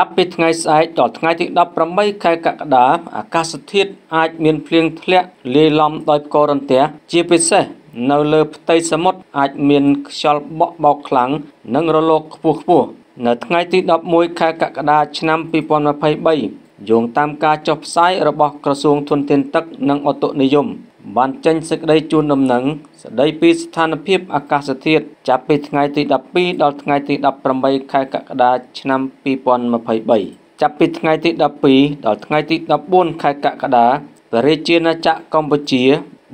จับปิดไงสายต่อไงติดดับประไม่ใครกักดาอากาศเทียดอาจมีเพลียงเทะเลลมโดยกรณเตียจีพิเศษนเลือไตสมุทรอาจมีชอลบกบกหลังนังระลอกปูปูในไงติดดับมวยใครกักดาชนำปีปอนมาไพ่ใบโยงตามการจบสายระบบกระทรวงทุนเต็นตักนังอโตนิยมบันเจนสกได้จูนดำหนังสได้ปีสถานเพียบอากาศเทียดจะปิดไงติดดับปีดอไงติดดับประใบใครกักดาชนำปีปอนมาไพ่ใบจะปิดไงติดดับปีดอไงติดดับบุญใครกักดาประเทศจีนจะกัมพูชี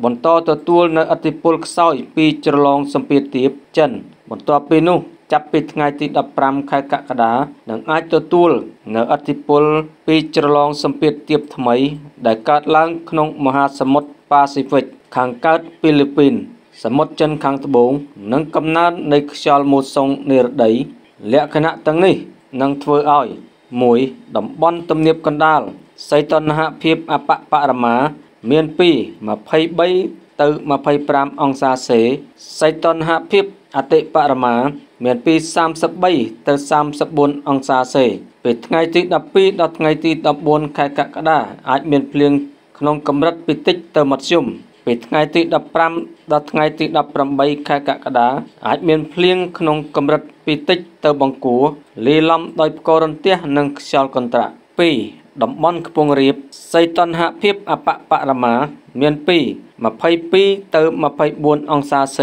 บนต่อตัวตัวในอติปุลเศร้าปีจรลองสัมปีตีบเจนบนตัวปีนุจับปิดไงติดดับปรำใครกักดาหนังอาจตัวตัวในอติปุลปีจรลองสัมปีตีบทำไมได้การล้างขนมมหาสมุทรแปซิฟิกทางการฟิลิปปินส์สมุทรจันทร์ทางตะบงนังกำนันในชาลมุสงเนรไดและขณะตั้งนี้นังเทออ้อยมวยดับบอลตำเนียบกันดาลไซตอนหะเพียบอปะปะระมาเมียนปีมาไพ่ใบเตอมาไพ่ปรามองซาเสไซตอนหะเพียบอติปะระมาเมียนปี30 ใบเตอ30 บนองซาเสปิดไงติดดับปีดับไงติดดับบนใครกะกะดาอาจเมียนเพลียงขนมกำรัดปิติเติมมัดซุ่มปิดไงติดดับปรำดับไงติดดับปรำใบใครกะกะดาอาจเมียนเพลียงขนมกำรัดปิติเติมบังกูลีลำโดยกรณเตียนังชาลคอนตราปีดับบอลกปงรีบไซตอนหะเพียบอปะปะระมาเมียนปีมาไพ่ปีเติมมาไพ่บนองซาเส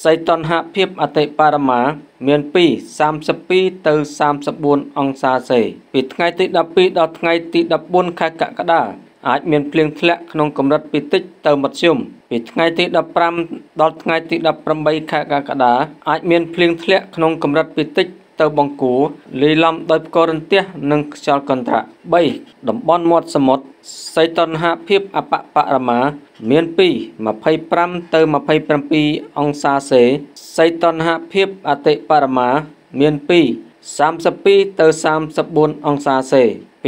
ไซตอนหะเพียบอติปะระมาเมียนปี30 ปีเติม30 บนองซาเสปิดไงติดดับปีดับไงติดดับบนใครกะกะดาอาจเมียนเพลียงแทะขนมกำรัดปิติเติมมัดซุ่มปิดไงติดดับปรำดอดไงติดดับปรำใบขากากระดาอาจเมียนเพลียงแทะขนมกำรัดปิติเติมบังกูลีลำโดยกรณเตียนังชาลคอนตราใบดับบอลมดสมดไซตอนหะเพียบอปะปะระมาเมียนปีมาไพ่ปรำเติมมาไพ่ปรำปีองซาเสไซตอนหะเพียบอติปะระมาเมียนปี30 ปีเติม30 บนองซาเส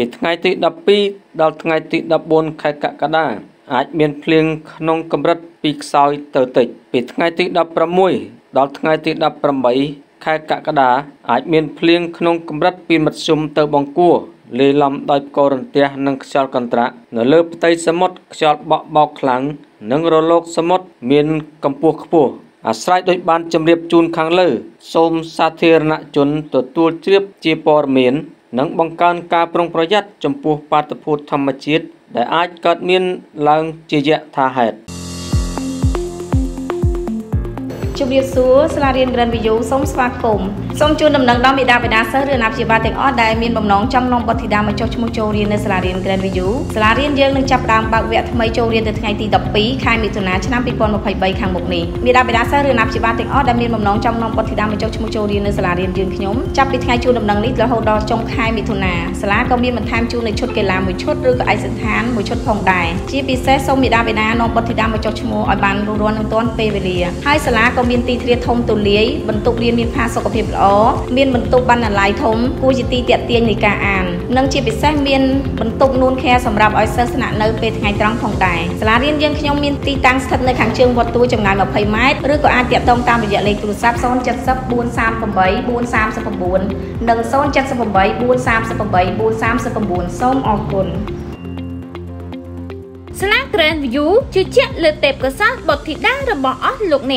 ปิดไงติดดับปีดาวไงติดดับบนใครกะกะดาอาจเมียนเพลียงขนมกำรัดปีกซอยเติร์ติปิดไงติดดับประมุยดาวไงติดดับประใบใครกะกะดาอาจเมียนเพลียงขนมกำรัดปีมัดซุ่มเติร์บังกัวเลลำโดยกรณเตียนังชาลคอนตราเนื้อเลือบไตสมุทรชาลบะบกหลังนังโรโลกสมุทรเมียนกัมพูขปูอาศัยโดยบานจำเรียบจูนคังเล่สมสาเทรณจนตัวตัวเชียบจีปอร์เมียนนังบังการการปรุงประยัดจมพูปาตพูดธรรมจิตได้อาจเกิดมีนลังจีเยธาเหตุจุดเรียนสูสลาเรียนเรียนวิญญาณสมสวัสดิ์คมสมจูนดำเนินด้อมบิดาบิดาเสเรือนอาชีพแต่งออดได้มีนบ่มน้องจำลองปฏิดามาโจชมุโจเรียนในสลาเรียนเรียนวิญญาณสลาเรียนเยอะหนึ่งจับตามบางเวททำไมโจเรียนแต่ไงตีดับปีใครมีตัวน้าชนะปีกวนมาไผ่ใบขังบกนี้บิดาบิดาเสเรือนอาชีพแต่งออดได้มีนบ่มน้องจำลองปฏิดามาโจชมุโจเรียนในสลาเรียนเรียนขยมจับปีไงจูนดำเนินลิศแล้วหดอจงใครมีตัวน้าสลาก็มีมันทำจูนในชุดเกล้าหมวยชุดหรือไอสันทานหมวยชุดพองได้จีปีเซสมบิดาบิดาน้องปฏิดามาโจชมุอัยบันรูร้อนหนึ่งต้นเปเวเลียให้สลาก็มีตีเทียทมตุเลี้ยบรรทุกเรียนมีพาสกปรกอ๋อเมียนบรรทุกบรรณาลายทมกูจิตีเตียเตียนในการอ่านนังจีไปแซงเมียนบรรทุกนูนแค่สำหรับออยเซอร์สนะเนยเป็นไงตรังของไต่สลาเรียนยังขยมเมียนตีตังสัตว์ในขังเชิงวัดตัวจำงานแบบไพ่ไม้หรือก็อาเตียตองตามระยะเลยกลุ่มซับซ้อนจัดซับบูนสามปมใบบูนสามสับปมบูนหนึ่งซ้อนจัดสับปมใบบูนสามสับปมใบบูนสามสับปมบูนส้มออกคนสลากเรนวิวจุดเชื่อเลือดเต็บกระซับบทที่ได้ระบอบลุกเนี่ย